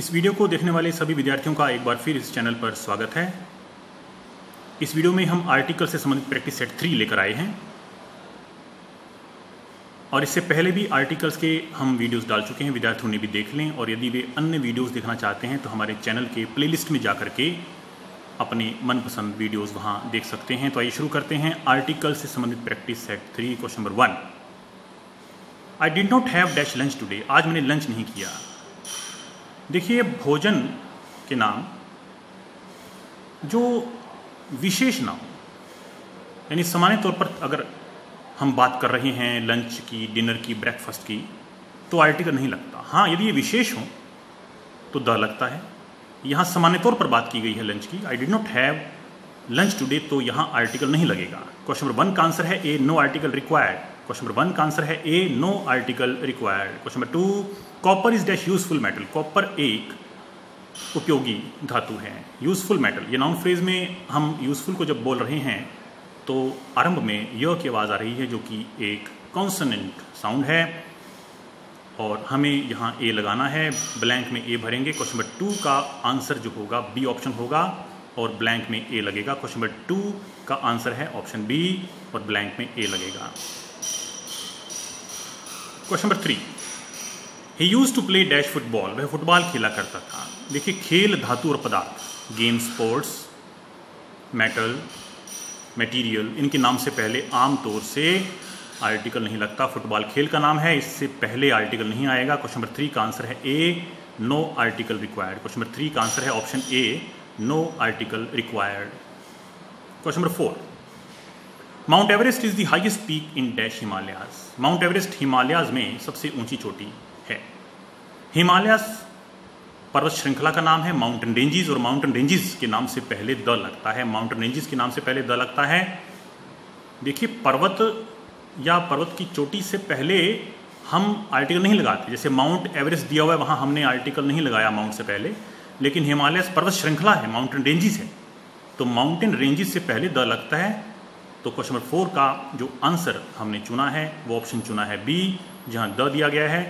इस वीडियो को देखने वाले सभी विद्यार्थियों का एक बार फिर इस चैनल पर स्वागत है। इस वीडियो में हम आर्टिकल से संबंधित प्रैक्टिस सेट 3 लेकर आए हैं और इससे पहले भी आर्टिकल्स के हम वीडियोस डाल चुके हैं, विद्यार्थियों ने भी देख लें। और यदि वे अन्य वीडियोस देखना चाहते हैं तो हमारे चैनल के प्लेलिस्ट में जा कर के अपने मनपसंद वीडियोस वहाँ देख सकते हैं। तो आइए शुरू करते हैं आर्टिकल से संबंधित practice set 3 question number 1। I did not have dash lunch today, आज मैंने लंच नहीं किया। देखिए, भोजन के नाम जो विशेष नाम यानी सामान्य तौर पर अगर हम बात कर रहे हैं लंच की, डिनर की, ब्रेकफास्ट की, तो आर्टिकल नहीं लगता। हाँ, यदि ये विशेष हो तो द लगता है। यहाँ सामान्य तौर पर बात की गई है लंच की। I did not have lunch today, तो यहाँ आर्टिकल नहीं लगेगा। क्वेश्चन नंबर 1 का आंसर है A, no article required. Question number 1 का आंसर है A, no article required. Question number 2, copper is dash useful metal. Copper एक उपयोगी धातु है। यूजफुल मेटल, ये नाउन फ्रेज में हम यूजफुल को जब बोल रहे हैं तो आरंभ में य की आवाज़ आ रही है जो कि एक कॉन्सोनेंट साउंड है और हमें यहाँ ए लगाना है। ब्लैंक में ए भरेंगे। क्वेश्चन नंबर 2 का आंसर जो होगा बी ऑप्शन होगा और ब्लैंक में ए लगेगा। क्वेश्चन नंबर 2 का आंसर है ऑप्शन बी और ब्लैंक में ए लगेगा। Question number 3, he use to play dash football, वह फुटबॉल खेला करता था। देखिए, खेल धातु और पदार्थ, गेम, स्पोर्ट्स, मेटल, मटेरियल, इनके नाम से पहले आमतौर से आर्टिकल नहीं लगता। फुटबॉल खेल का नाम है, इससे पहले आर्टिकल नहीं आएगा। क्वेश्चन नंबर 3 का आंसर है A, no article required. Question number 3 का आंसर है option A, no article required. Question number 4, Mount Everest is the highest peak in dash Himalayas. Mount Everest Himalayas में सबसे ऊंची चोटी है। हिमालयाज पर्वत श्रृंखला का नाम है। माउंटेन रेंजेस और माउंटेन रेंजेस के नाम से पहले द लगता है। माउंटेन रेंजेस के नाम से पहले द लगता है। देखिए, पर्वत या पर्वत की चोटी से पहले हम आर्टिकल नहीं लगाते। जैसे माउंट एवरेस्ट दिया हुआ है, वहाँ हमने आर्टिकल नहीं लगाया माउंट से पहले, लेकिन हिमालयाज पर्वत श्रृंखला है, माउंटेन रेंजेस है, तो माउंटेन रेंजेस से पहले द लगता है। तो क्वेश्चन नंबर 4 का जो आंसर हमने चुना है वो ऑप्शन चुना है बी, जहां द दिया गया है।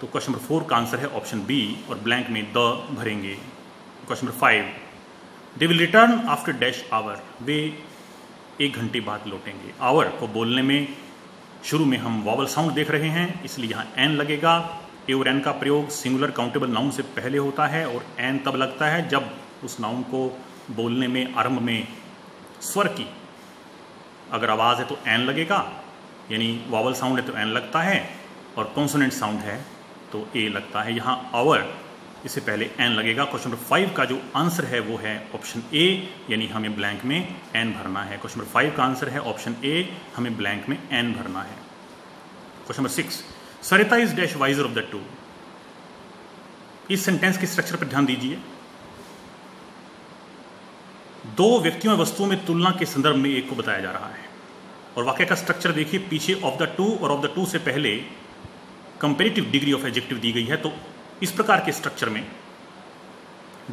तो क्वेश्चन नंबर 4 का आंसर है ऑप्शन बी और ब्लैंक में द भरेंगे। Question number 5, they will return after dash hour, वे 1 घंटे बाद लौटेंगे। आवर को बोलने में शुरू में हम वॉवल साउंड देख रहे हैं, इसलिए यहाँ एन लगेगा। ए और एन का प्रयोग सिंगुलर काउंटेबल नाउन से पहले होता है और एन तब लगता है जब उस नाउन को बोलने में आरंभ में स्वर की अगर आवाज़ है तो एन लगेगा, यानी वॉवल साउंड है तो एन लगता है, और कॉन्सोनेंट साउंड है तो ए लगता है। यहाँ आवर इससे पहले एन लगेगा। क्वेश्चन नंबर 5 का जो आंसर है वो है ऑप्शन ए, यानी हमें ब्लैंक में एन भरना है। क्वेश्चन नंबर 5 का आंसर है ऑप्शन ए, हमें ब्लैंक में एन भरना है। Question number 6, Sarita is dash wiser of the two. इस सेंटेंस के स्ट्रक्चर पर ध्यान दीजिए। दो व्यक्तियों और वस्तुओं में तुलना के संदर्भ में एक को बताया जा रहा है और वाक्य का स्ट्रक्चर देखिए, पीछे ऑफ द टू और ऑफ द टू से पहले कंपेरेटिव डिग्री ऑफ एडजेक्टिव दी गई है। तो इस प्रकार के स्ट्रक्चर में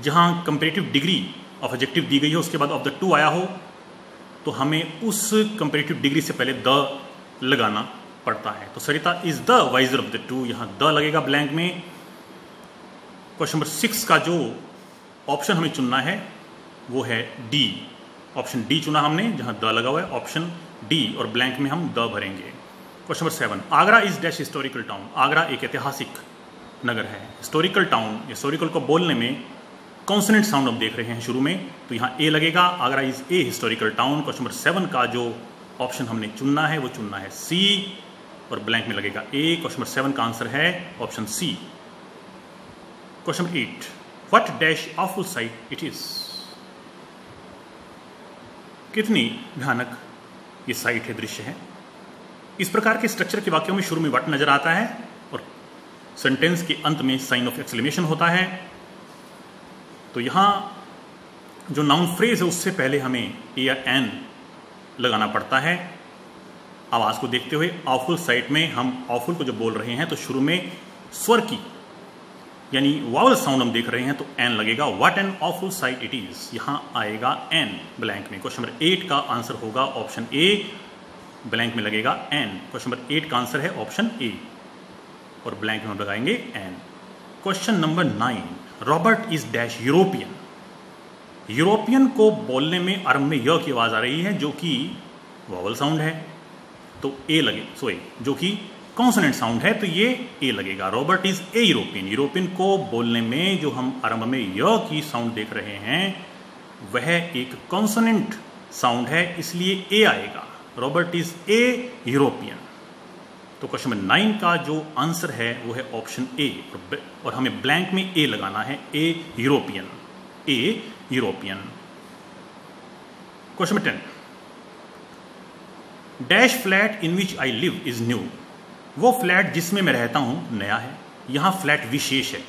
जहां कंपेरेटिव डिग्री ऑफ एडजेक्टिव दी गई है उसके बाद ऑफ द टू आया हो तो हमें उस कंपेरेटिव डिग्री से पहले द लगाना पड़ता है। तो Sarita is the wiser of the two, यहाँ द लगेगा ब्लैंक में। क्वेश्चन नंबर 6 का जो ऑप्शन हमें चुनना है वो है डी, ऑप्शन डी चुना हमने, जहां द लगा हुआ है, ऑप्शन डी और ब्लैंक में हम द भरेंगे। Question number 7, Agra is dash historical town. Agra एक ऐतिहासिक नगर है। हिस्टोरिकल टाउन, हिस्टोरिकल को बोलने में कॉन्सोनेंट साउंड हम देख रहे हैं शुरू में, तो यहाँ ए लगेगा। Agra is a historical town. Question number 7 का जो ऑप्शन हमने चुनना है वो चुनना है सी और ब्लैंक में लगेगा ए। क्वेश्चन नंबर 7 का आंसर है option C. Question number 8, what dash awful sight it is. कितनी भयानक ये साइट है, दृश्य है। इस प्रकार के स्ट्रक्चर के वाक्यों में शुरू में व्हाट नजर आता है और सेंटेंस के अंत में साइन ऑफ एक्सक्लेमेशन होता है। तो यहाँ जो नाउन फ्रेज है उससे पहले हमें ए या एन लगाना पड़ता है आवाज़ को देखते हुए। ऑफुल साइट में हम ऑफुल को जब बोल रहे हैं तो शुरू में स्वर की यानी वावल साउंड हम देख रहे हैं तो एन लगेगा। What an awful sight it is, यहाँ आएगा एन ब्लैंक में। क्वेश्चन नंबर 8 का आंसर होगा ऑप्शन ए, ब्लैंक में लगेगा एन। क्वेश्चन नंबर 8 का आंसर है ऑप्शन ए और ब्लैंक में हम लगाएंगे an. Question number 9, Robert is dash European. European को बोलने में आरंभ में य की आवाज़ आ रही है जो कि वॉवल साउंड है तो ए लगे सॉरी जो कि कॉन्सोनेंट साउंड है तो ये ए लगेगा। Robert is a European. European को बोलने में जो हम आरंभ में य की साउंड देख रहे हैं वह एक कॉन्सोनेंट साउंड है इसलिए ए आएगा। Robert is a European. तो क्वेश्चन नंबर 9 का जो आंसर है वो है ऑप्शन ए और हमें ब्लैंक में ए लगाना है। A European. A European. Question number 10 dash flat in which I live is new. वो फ्लैट जिसमें मैं रहता हूं नया है। यहां फ्लैट विशेष है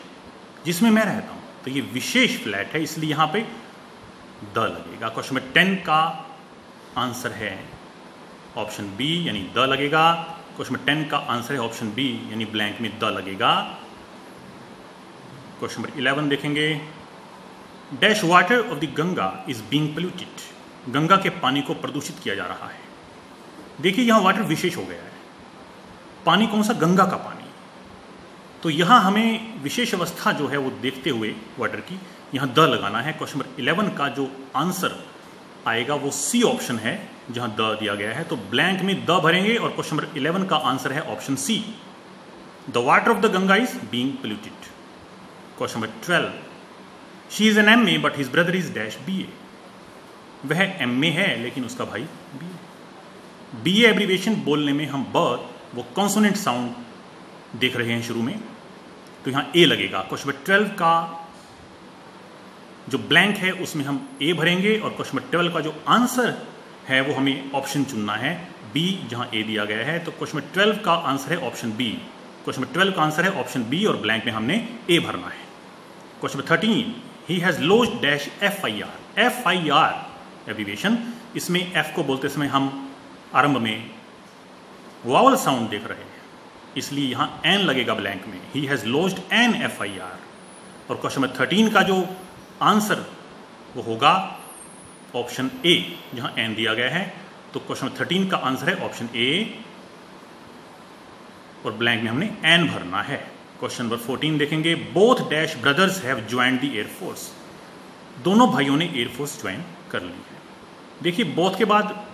जिसमें मैं रहता हूं तो ये विशेष फ्लैट है इसलिए यहां पे द लगेगा। क्वेश्चन नंबर 10 का आंसर है ऑप्शन बी यानी द लगेगा। क्वेश्चन नंबर 10 का आंसर है ऑप्शन बी यानी ब्लैंक में द लगेगा। क्वेश्चन नंबर 11 देखेंगे dash water of the Ganga is being polluted. Ganga के पानी को प्रदूषित किया जा रहा है। देखिए यहाँ वाटर विशेष हो गया है। पानी कौन सा? गंगा का पानी। तो यहाँ हमें विशेष अवस्था जो है वो देखते हुए वाटर की यहाँ द लगाना है। क्वेश्चन नंबर 11 का जो आंसर आएगा वो सी ऑप्शन है जहाँ द दिया गया है तो ब्लैंक में द भरेंगे और क्वेश्चन नंबर 11 का आंसर है option C the water of the Ganga is being polluted. Question number 12 she is an M A but his brother is dash B A. वह एम ए है लेकिन उसका भाई B A. B A abbreviation बोलने में हम ब वो कॉन्सोनेंट साउंड देख रहे हैं शुरू में तो यहाँ ए लगेगा। क्वेश्चन नंबर 12 का जो ब्लैंक है उसमें हम ए भरेंगे और क्वेश्चन नंबर 12 का जो आंसर है वो हमें ऑप्शन चुनना है बी जहाँ ए दिया गया है तो क्वेश्चन नंबर 12 का आंसर है ऑप्शन बी। क्वेश्चन नंबर 12 का आंसर है ऑप्शन बी और ब्लैंक में हमने ए भरना है। Question number 13 he has launch dash F I R. F I R abbreviation इसमें एफ को बोलते समय हम आरंभ में वावल साउंड देख रहे हैं इसलिए यहाँ एन लगेगा ब्लैंक में। He has launch an F I R और क्वेश्चन नंबर 13 का जो आंसर वो होगा ऑप्शन ए जहाँ एन दिया गया है तो क्वेश्चन नंबर 13 का आंसर है ऑप्शन ए और ब्लैंक में हमने एन भरना है। क्वेश्चन नंबर 14 देखेंगे both dash brothers have joined the air force. दोनों भाइयों ने एयरफोर्स ज्वाइन कर ली है। देखिए बोथ के बाद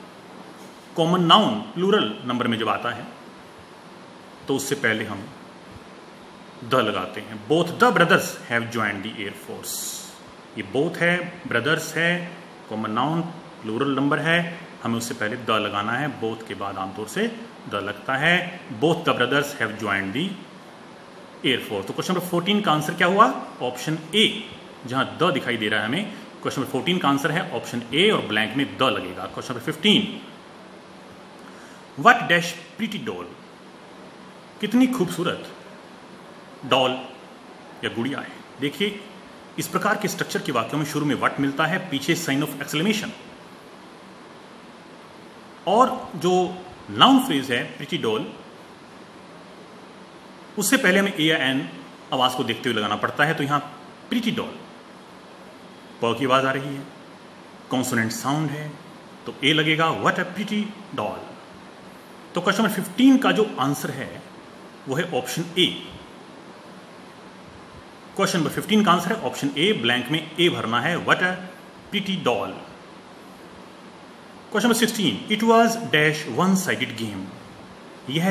कॉमन नाउन प्लूरल नंबर में जब आता है तो उससे पहले हम द लगाते हैं। Both the brothers have joined the air force. ये बोथ है ब्रदर्स है कॉमन नाउन प्लूरल नंबर है हमें उससे पहले द लगाना है। बोथ के बाद आमतौर से द लगता है। Both the brothers have joined the air force. तो क्वेश्चन नंबर 14 का आंसर क्या हुआ? ऑप्शन ए जहां द दिखाई दे रहा है हमें। क्वेश्चन नंबर 14 का आंसर है ऑप्शन ए और ब्लैंक में द लगेगा। Question number 15 what dash pretty doll. कितनी खूबसूरत डॉल या गुड़िया है। देखिए इस प्रकार के स्ट्रक्चर के वाक्यों में शुरू में व्हाट मिलता है पीछे साइन ऑफ एक्सक्लेमेशन और जो नाउन फ्रेज है प्रिटी डॉल उससे पहले हमें ए या एन आवाज़ को देखते हुए लगाना पड़ता है तो यहाँ प्रिटी डॉल प की आवाज़ आ रही है कॉन्सोनेंट साउंड है तो ए लगेगा। What a pretty doll. तो क्वेश्चन नंबर 15 का जो आंसर है वो है ऑप्शन ए। क्वेश्चन नंबर 15 का आंसर है ऑप्शन ए। ब्लैंक में ए भरना है। What a pretty doll. Question number 16 it was dash one sided game. यह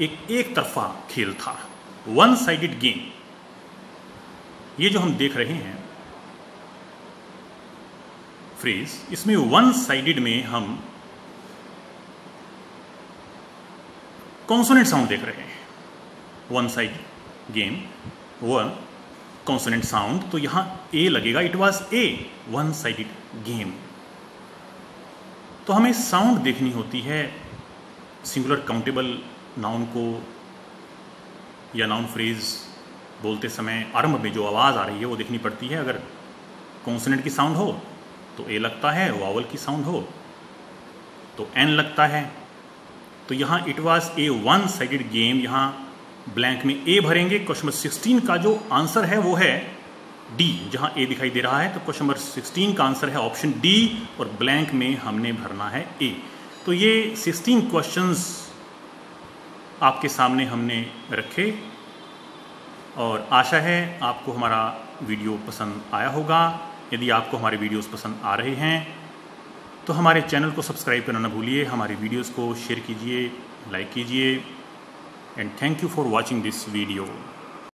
एक तरफा खेल था। वन साइडेड गेम ये जो हम देख रहे हैं फ्रेज इसमें वन साइडेड में हम कॉन्सोनेंट साउंड देख रहे हैं। One side game one consonant sound तो यहां ए लगेगा। It was a one sided game. तो हमें साउंड देखनी होती है सिंगुलर काउंटेबल नाउन को या नाउन फ्रेज बोलते समय आरंभ में जो आवाज़ आ रही है वो देखनी पड़ती है। अगर कॉन्सोनेंट की साउंड हो तो ए लगता है। वावल की साउंड हो तो एन लगता है। तो यहाँ it was a one sided game यहाँ ब्लैंक में ए भरेंगे। क्वेश्चन नंबर 16 का जो आंसर है वो है डी जहाँ ए दिखाई दे रहा है तो क्वेश्चन नंबर 16 का आंसर है ऑप्शन डी और ब्लैंक में हमने भरना है ए। तो ये 16 क्वेश्चंस आपके सामने हमने रखे और आशा है आपको हमारा वीडियो पसंद आया होगा। यदि आपको हमारे वीडियोस पसंद आ रहे हैं तो हमारे चैनल को सब्सक्राइब करना ना भूलिए, हमारे वीडियोस को शेयर कीजिए, लाइक कीजिए। And thank you for watching this video.